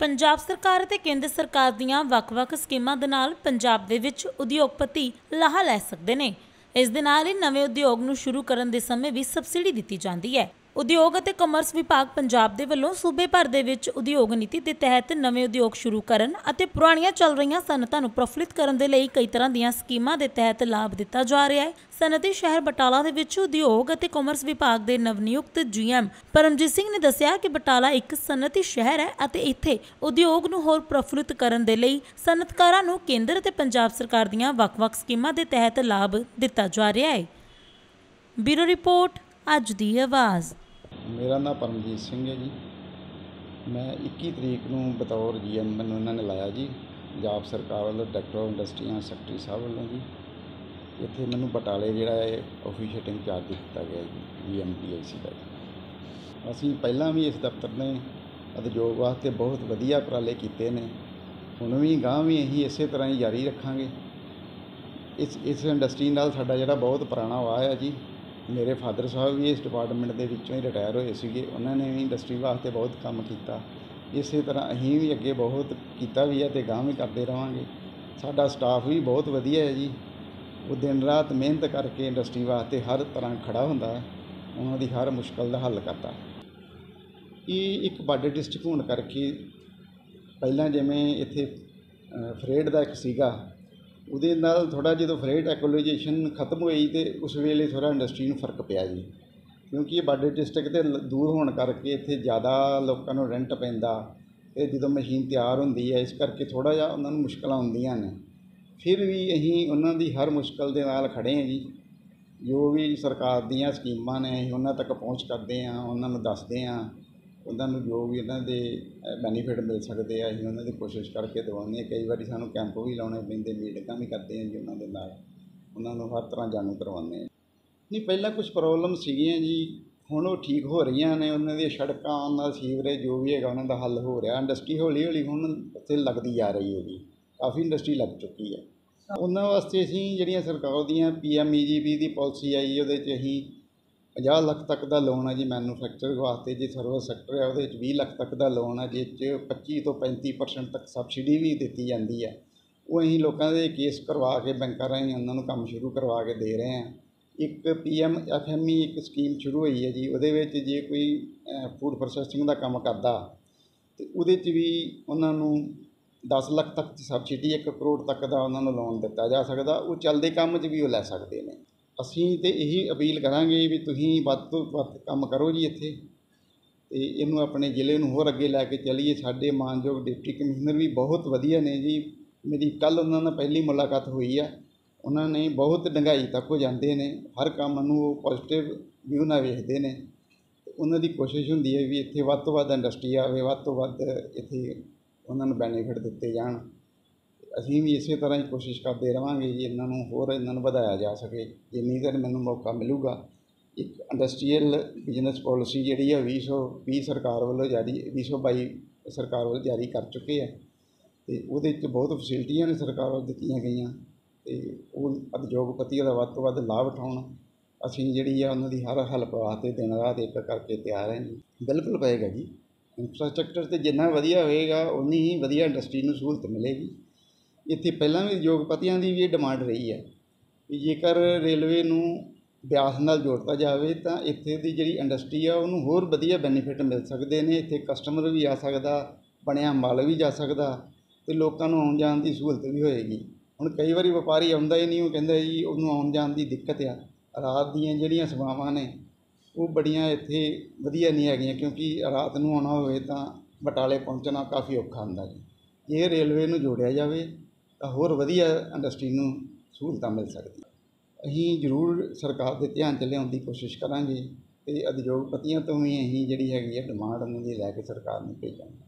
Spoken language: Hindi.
पंजाब सरकार ते केंद्र सरकार दीआं वख-वख स्कीमां दे नाल पंजाब दे विच उद्योगपति लाहा लै सकदे ने। इस दे नाल ही नवे उद्योग नूं शुरू करन दे समें भी सबसिडी दित्ती जांदी है। उद्योग अते कमर्स विभाग पंजाब दे वल्लों सूबे भर दे विच उद्योग नीति दे तहत नवे उद्योग शुरू करन अते पुराणियां चल रहियां सनतां नूं प्रफुल्लित करन दे लई कई तरहां दीआं स्कीमां दे तहत लाभ दित्ता जा रिहा है। सनती शहर बटाला दे विच उद्योग अते कॉमर्स विभाग के नवनियुक्त GM परमजीत सिंह ने दस्सिया कि बटाला एक सनती शहर है अते इत्थे उद्योग नूं होर प्रफुल्लित करन दे लई सनतकारां नूं केंद्र ते पंजाब सरकार दीआं वख-वख स्कीमां दे तहत लाभ दिता जा रहा है। ब्यूरो रिपोर्ट अज दी आवाज़। मेरा नाम परमजीत सिंह है जी। मैं 21 तरीक नूं बतौर GM मैनूं उन्हां ने लाया जी, पंजाब सरकार वालों डायरैक्टर ऑफ इंडस्ट्रियां सैकटरी साहब वालों जी। इतने मैं बटाले जोड़ा है ऑफिशियल इंचार्ज दिता गया GM PIC का। असी पहला भी इस दफ्तर ने उद्योग वास्ते बहुत वधिया उपराले किए ने, हुण भी गांह भी असी इस तरह ही जारी रखांगे। इस इंडस्ट्री नाल साडा जिहड़ा बहुत पुराना वाह है जी। मेरे फादर साहब भी इस डिपार्टमेंट के विचों ही रिटायर होए सीगे, उन्होंने भी इंडस्ट्री वास्ते बहुत काम किया। इस तरह असीं भी अगे बहुत किया भी है तो गांह भी करते रहांगे। साडा स्टाफ भी बहुत वधिया है जी, वो दिन रात मेहनत करके इंडस्ट्री वास्ते हर तरह खड़ा होंदा है, उन्हां दी हर मुश्किल दा हल करता है। ये एक बार्डर डिस्ट्रिक्ट होने करके पहला जिवें इत्थे फ्रेड दा एक सीगा, उहदे नाल थोड़ा जो फ्रेड एक्लोजेशन खत्म होई तो उस वेले थोड़ा इंडस्ट्री नूं फर्क पिया जी, क्योंकि बार्डर डिस्ट्रिक्ट तो दूर होने करके इत्थे ज़्यादा लोकां नूं रेंट पैंदा ते जदों मशीन तैयार हुंदी है, इस करके थोड़ा जिहा उन्हां नूं मुश्किलां आउंदियां ने। फिर भी अहीं उन्हां दी हर मुश्किल दे नाल खड़े हैं जी। जो भी सरकार दीआं स्कीमां ने उन्हां तक पहुँच करदे आं, उन्हां नूं दसदे आं, उन्हां नूं जो भी इन्हां दे बेनीफिट मिल सकदे आ अहीं उन्हां दी कोशिश करके दवाउने। कई वारी सानूं कैंप भी लाउणे पैंदे, मीटिंगां भी करदे आं जी उन्हां दे नाल, उन्हां नूं हर तरह जाणू करवाउने। नहीं पहिलां कुछ प्रॉब्लम सीगियां जी, हुण ओह ठीक हो रहियां ने। उन्हां दी सड़कां, उन्हां दा सीवरेज जो भी हैगा उन्हां दा हल हो रिहा। इंडस्ट्री हौली हौली हुण उत्थे लगदी जा रही है जी, काफ़ी इंडस्ट्री लग चुकी है। उन्होंने वास्ते असी जिहड़ियां सरकार दीआं PMEGB की पॉलिसी आई है, उहदे असी 50 लख तक का लोन है जी मैनूफैक्चर वास्ते। जे सर्विस सैक्टर है उहदे 20 लख तक का लोन है, जिस 25 तो 35% तक सबसिडी भी दी जाती है। वो असी लोगों के केस करवा के बैंकों राही उन्होंने काम शुरू करवा के दे रहे हैं। एक PMFME एक स्कीम शुरू हुई है जी, वो जे कोई फूड प्रोसैसिंग का काम करता तो वो भी उन्होंने 10 लाख तक की सबसिडी, 1 करोड़ तक का उन्होंने लोन दिता जा सकता। वो चलते काम भी वो लै सकते हैं। असी तो यही अपील करांगे भी तुसीं वध तों वध काम करो जी इत्थे, ते इहनूं अपने जिले नूं होर अगे लैके चलीए। साडे मानयोग डिप्टी कमिश्नर भी बहुत वधिया ने जी। मेरी कल उन्हां नाल पहली मुलाकात हुई है, उन्होंने बहुत डंगाई तक हो जाते हैं, हर काम नूं पॉजिटिव व्यू नाल वेखदे ने। उन्हां दी कोशिश हुंदी है भी इत्थे वध तों वध इंडस्ट्री आवे, वध तों वध इत्थे उन्होंने बेनीफिट दिते जान। असीं भी इस तरह ही कोशिश करते रहांगे जी, इन्होंने होर इन्होंने वधाया जा सके जिन्नी देर मैनूं मौका मिलूगा। एक इंडस्ट्रीयल बिजनेस पॉलिसी जिहड़ी है 2020 सरकार वालों जारी, 2022 सरकार वालों जारी कर चुके हैं, तो उहदे च बहुत फैसिलिटियां ने सरकार वालों दित्तियां गईयां। ते ओह उद्योगपति दा वध तों वध लाभ उठाउण असीं जिहड़ी है उन्हां दी हर हेल्प वास्ते दिन रात एक करके तैयार हैं जी। बिल्कुल पएगा जी, इंफ्रास्ट्रक्चर तो जिन्ना वधिया होएगा उन्नी ही वधिया इंडस्ट्री में सहूलत मिलेगी। इत्थे पहलां भी उद्योगपतियों की भी डिमांड रही है कि जेकर रेलवे नूं ब्यास नाल जोड़ता जाए तो इत्थे दी जिहड़ी इंडस्ट्री आ उन्हूं होर वधिया बेनीफिट मिल सकदे ने। इत्थे कस्टमर भी आ सकदा, बनिया माल भी जा सकदा, ते लोकां नूं आउण जाण दी सहूलत भी होएगी। हुण कई वारी व्यापारी आउंदा ही नहीं, वो कहिंदा जी उहनूं आउण जाण दी दिक्कत आ। रात दीआं जिहड़ियां सेवावां ने वो बड़िया इत्थे वधिया नहीं है, क्योंकि रात नूं आना होवे तां बटाले पहुँचना काफ़ी औखा हुंदा जी। जे रेलवे नूं जोड़िया जाए तो होर वधिया इंडस्ट्री नूं सहूलतां मिल सकदियां। असीं जरूर सरकार दे ध्यान च लिआउण दी कोशिश करांगे, ते उद्योगपतियों तों भी असीं जिहड़ी हैगी है डिमांड उन्हां दी लै के सरकार नूं भेजांगे।